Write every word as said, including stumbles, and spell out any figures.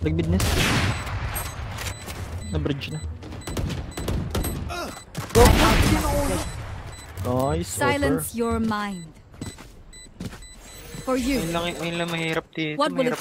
Like midness. Na bridge na. Go. Nice. Silence your mind. For you. Ayun lang, ayun lang mahirap dito.